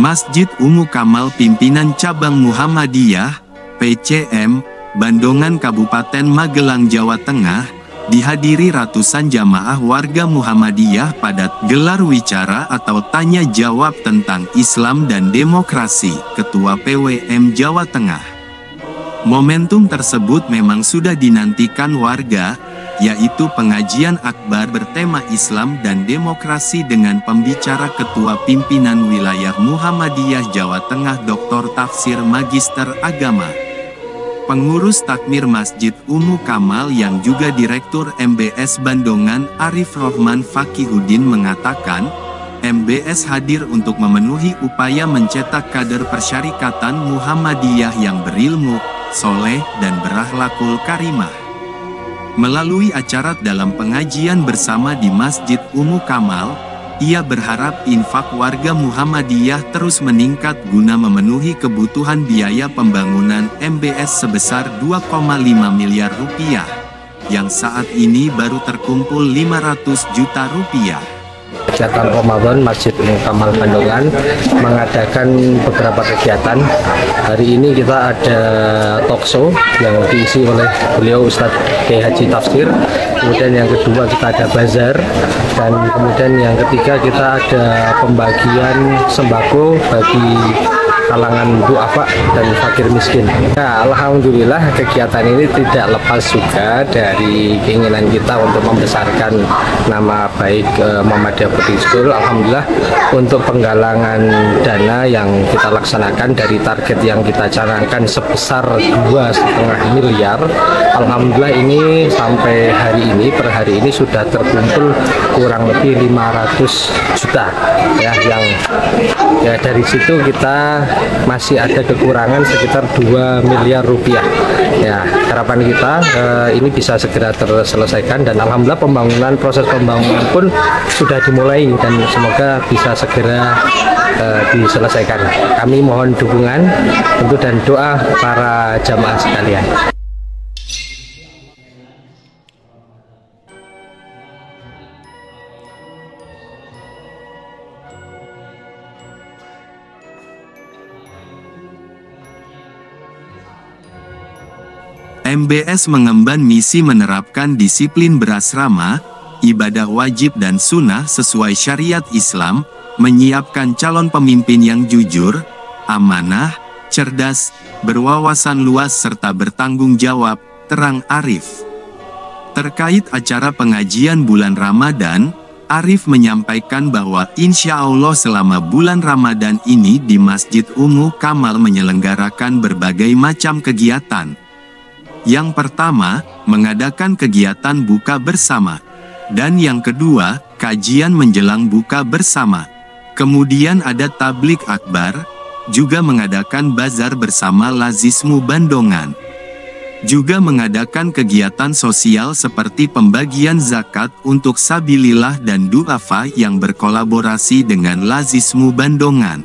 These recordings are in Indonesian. Masjid Ummu Kamal Pimpinan Cabang Muhammadiyah, PCM, Bandongan Kabupaten Magelang Jawa Tengah, dihadiri ratusan jamaah warga Muhammadiyah pada gelar wicara atau tanya jawab tentang Islam dan demokrasi, Ketua PWM Jawa Tengah. Momentum tersebut memang sudah dinantikan warga, yaitu pengajian akbar bertema Islam dan demokrasi dengan pembicara Ketua Pimpinan Wilayah Muhammadiyah Jawa Tengah Dr. Tafsir Magister Agama. Pengurus Takmir Masjid Ummu Kamal yang juga Direktur MBS Bandongan Arif Rohman Faqihuddin mengatakan, MBS hadir untuk memenuhi upaya mencetak kader persyarikatan Muhammadiyah yang berilmu, soleh dan berakhlakul karimah. Melalui acara dalam pengajian bersama di Masjid Ummu Kamal, ia berharap infak warga Muhammadiyah terus meningkat guna memenuhi kebutuhan biaya pembangunan MBS sebesar 2,5 miliar rupiah, yang saat ini baru terkumpul 500 juta rupiah. Kegiatan Ramadan Masjid Ummu Kamal Bandongan mengadakan beberapa kegiatan. Hari ini kita ada talkshow yang diisi oleh beliau Ustadz Kiai Haji Tafsir. Kemudian yang kedua kita ada bazar, dan kemudian yang ketiga kita ada pembagian sembako bagi kalangan du'afa dan fakir miskin. Nah, alhamdulillah kegiatan ini tidak lepas juga dari keinginan kita untuk membesarkan nama baik Muhammadiyah Boarding School. Alhamdulillah untuk penggalangan dana yang kita laksanakan dari target yang kita canangkan sebesar 2,5 miliar. Alhamdulillah ini sampai hari ini, per hari ini sudah terkumpul kurang lebih 500 juta. Ya, yang ya dari situ kita masih ada kekurangan sekitar 2 miliar rupiah. Ya, harapan kita ini bisa segera terselesaikan, dan alhamdulillah pembangunan, proses pembangunan pun sudah dimulai dan semoga bisa segera diselesaikan. Kami mohon dukungan tentu dan doa para jamaah sekalian. MBS mengemban misi menerapkan disiplin berasrama, ibadah wajib dan sunnah sesuai syariat Islam, menyiapkan calon pemimpin yang jujur, amanah, cerdas, berwawasan luas serta bertanggung jawab, terang Arif. Terkait acara pengajian bulan Ramadan, Arif menyampaikan bahwa insya Allah selama bulan Ramadan ini di Masjid Ummu Kamal menyelenggarakan berbagai macam kegiatan. Yang pertama, mengadakan kegiatan buka bersama. Dan yang kedua, kajian menjelang buka bersama. Kemudian ada tablik akbar, juga mengadakan bazar bersama Lazismu Bandongan. Juga mengadakan kegiatan sosial seperti pembagian zakat untuk Sabilillah dan Du'afa yang berkolaborasi dengan Lazismu Bandongan.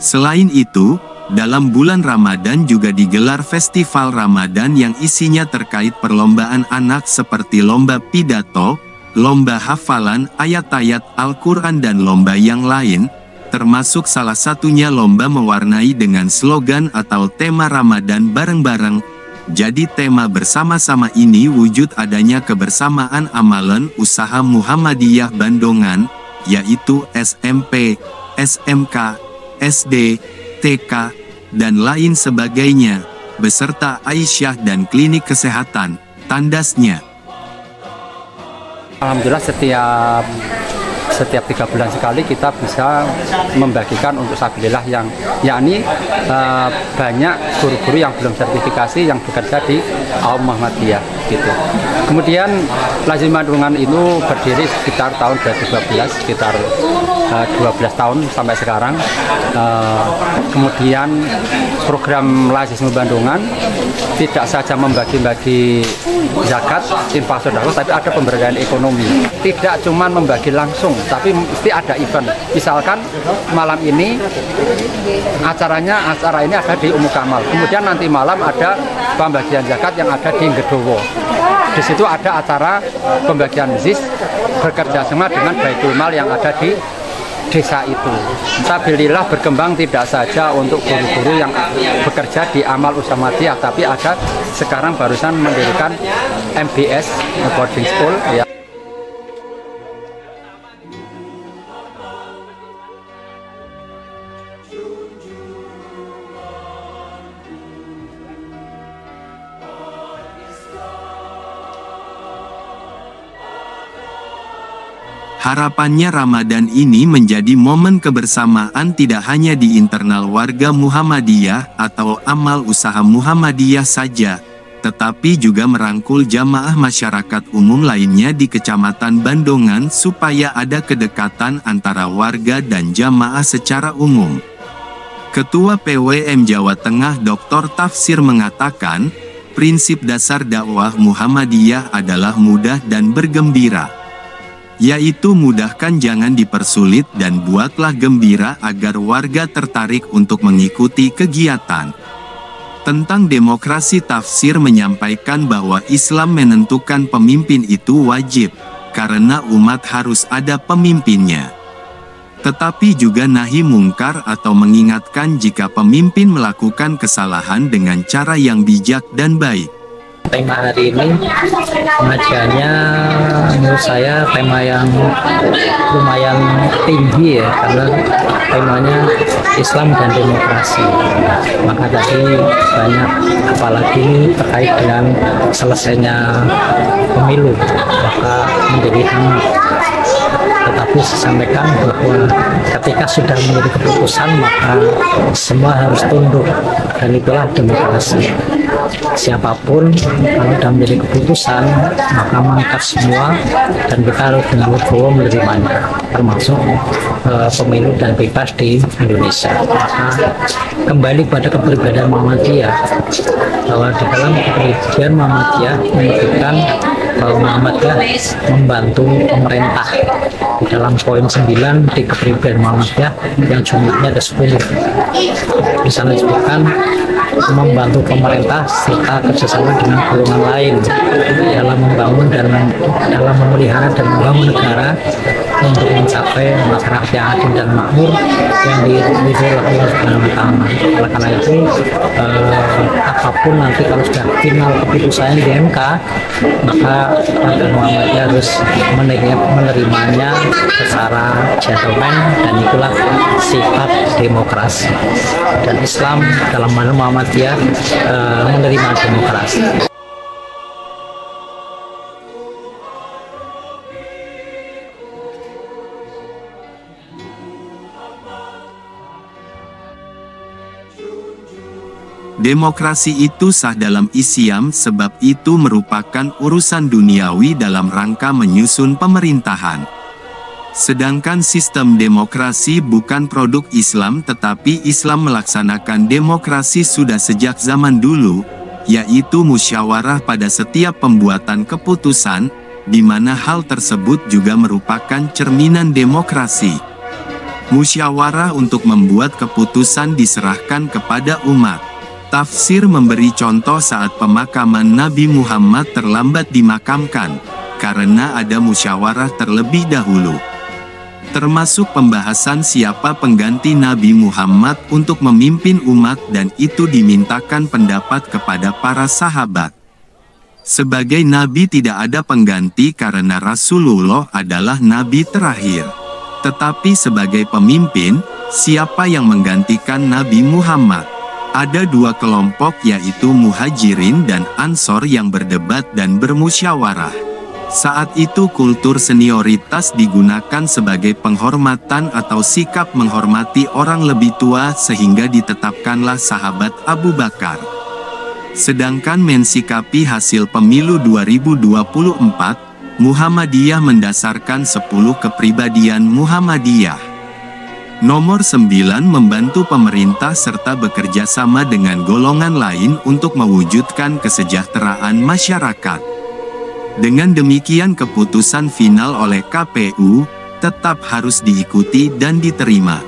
Selain itu, dalam bulan Ramadan juga digelar festival Ramadan yang isinya terkait perlombaan anak seperti lomba pidato, lomba hafalan ayat-ayat Al-Qur'an dan lomba yang lain, termasuk salah satunya lomba mewarnai dengan slogan atau tema Ramadan bareng-bareng. Jadi tema bersama-sama ini wujud adanya kebersamaan amalan usaha Muhammadiyah Bandongan, yaitu SMP, SMK, SD, TK, dan lain sebagainya, beserta Aisyah dan klinik kesehatan, tandasnya. Alhamdulillah setiap 3 bulan sekali kita bisa membagikan untuk Sabilillah, yang yakni banyak guru-guru yang belum sertifikasi yang bekerja di kaum Muhammadiyah gitu. Kemudian Lazim Bandongan itu berdiri sekitar tahun 2012, sekitar 12 tahun sampai sekarang. Kemudian program Lazismu Bandongan tidak saja membagi-bagi zakat, infak sedekah, tapi ada pemberdayaan ekonomi. Tidak cuma membagi langsung, tapi mesti ada event. Misalkan malam ini acara ini ada di Ummu Kamal. Kemudian nanti malam ada pembagian zakat yang ada di Ngedowo. Di situ ada acara pembagian ZIS bekerja sama dengan Baitulmal yang ada di desa itu. Sabilillah berkembang tidak saja untuk guru-guru yang bekerja di Amal Muhammadiyah, tapi ada sekarang barusan mendirikan MBS boarding school ya. Harapannya Ramadan ini menjadi momen kebersamaan tidak hanya di internal warga Muhammadiyah atau amal usaha Muhammadiyah saja, tetapi juga merangkul jamaah masyarakat umum lainnya di Kecamatan Bandongan supaya ada kedekatan antara warga dan jamaah secara umum. Ketua PWM Jawa Tengah Dr. Tafsir mengatakan, prinsip dasar dakwah Muhammadiyah adalah mudah dan bergembira. Yaitu mudahkan, jangan dipersulit dan buatlah gembira agar warga tertarik untuk mengikuti kegiatan. Tentang demokrasi Tafsir menyampaikan bahwa Islam menentukan pemimpin itu wajib, karena umat harus ada pemimpinnya. Tetapi juga nahi mungkar atau mengingatkan jika pemimpin melakukan kesalahan dengan cara yang bijak dan baik. Tema hari ini pengajiannya menurut saya tema yang lumayan tinggi ya, karena temanya Islam dan demokrasi. Maka tadi banyak, apalagi terkait dengan selesainya pemilu, maka menjadi hangat. Tetapi saya sampaikan bahwa ketika sudah menjadi keputusan maka semua harus tunduk, dan itulah demokrasi. Siapapun kalau sudah menjadi keputusan maka mangkat semua, dan kita harus dengan legowo menerimanya, termasuk pemilu dan bebas di Indonesia. Maka kembali pada kepribadian Muhammadiyah, bahwa di dalam kepribadian Muhammadiyah menunjukkan bahwa Muhammadiyah membantu pemerintah. Di dalam poin 9 di kepribadian Muhammadiyah yang jumlahnya ada 10, di sana disebutkan membantu pemerintah serta kerjasama dengan golongan lain dalam membangun dan dalam memelihara dan membangun negara untuk mencapai masyarakat yang adil dan makmur yang diridhoi Allah Subhanahu wa Ta'ala. Oleh karena itu apapun nanti kalau sudah final keputusannya di MK, maka warga Muhammadiyah harus menerimanya secara gentleman, dan itulah sifat demokrasi. Dan Islam dalam mana Muhammadiyah menerima demokrasi. Demokrasi itu sah dalam Islam sebab itu merupakan urusan duniawi dalam rangka menyusun pemerintahan. Sedangkan sistem demokrasi bukan produk Islam, tetapi Islam melaksanakan demokrasi sudah sejak zaman dulu, yaitu musyawarah pada setiap pembuatan keputusan, di mana hal tersebut juga merupakan cerminan demokrasi. Musyawarah untuk membuat keputusan diserahkan kepada umat. Tafsir memberi contoh saat pemakaman Nabi Muhammad terlambat dimakamkan, karena ada musyawarah terlebih dahulu. Termasuk pembahasan siapa pengganti Nabi Muhammad untuk memimpin umat, dan itu dimintakan pendapat kepada para sahabat. Sebagai Nabi tidak ada pengganti karena Rasulullah adalah Nabi terakhir. Tetapi sebagai pemimpin, siapa yang menggantikan Nabi Muhammad? Ada dua kelompok yaitu Muhajirin dan Ansor yang berdebat dan bermusyawarah. Saat itu kultur senioritas digunakan sebagai penghormatan atau sikap menghormati orang lebih tua, sehingga ditetapkanlah sahabat Abu Bakar. Sedangkan mensikapi hasil pemilu 2024, Muhammadiyah mendasarkan 10 kepribadian Muhammadiyah. Nomor 9 membantu pemerintah serta bekerja sama dengan golongan lain untuk mewujudkan kesejahteraan masyarakat. Dengan demikian keputusan final oleh KPU tetap harus diikuti dan diterima.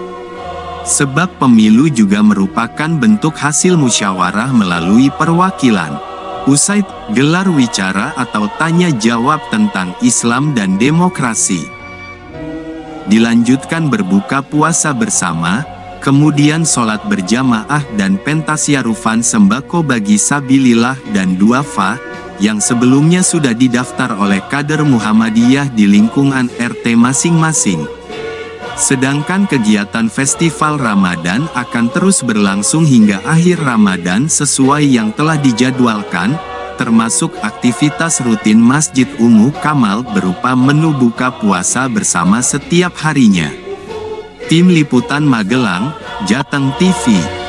Sebab pemilu juga merupakan bentuk hasil musyawarah melalui perwakilan. Usai gelar wicara atau tanya jawab tentang Islam dan demokrasi. dilanjutkan berbuka puasa bersama, kemudian sholat berjamaah dan pentasyarufan sembako bagi Sabilillah dan Du'afa, yang sebelumnya sudah didaftar oleh kader Muhammadiyah di lingkungan RT masing-masing. Sedangkan kegiatan festival Ramadan akan terus berlangsung hingga akhir Ramadan sesuai yang telah dijadwalkan, termasuk aktivitas rutin Masjid Ummu Kamal berupa menu buka puasa bersama setiap harinya. Tim Liputan Magelang, Jateng TV.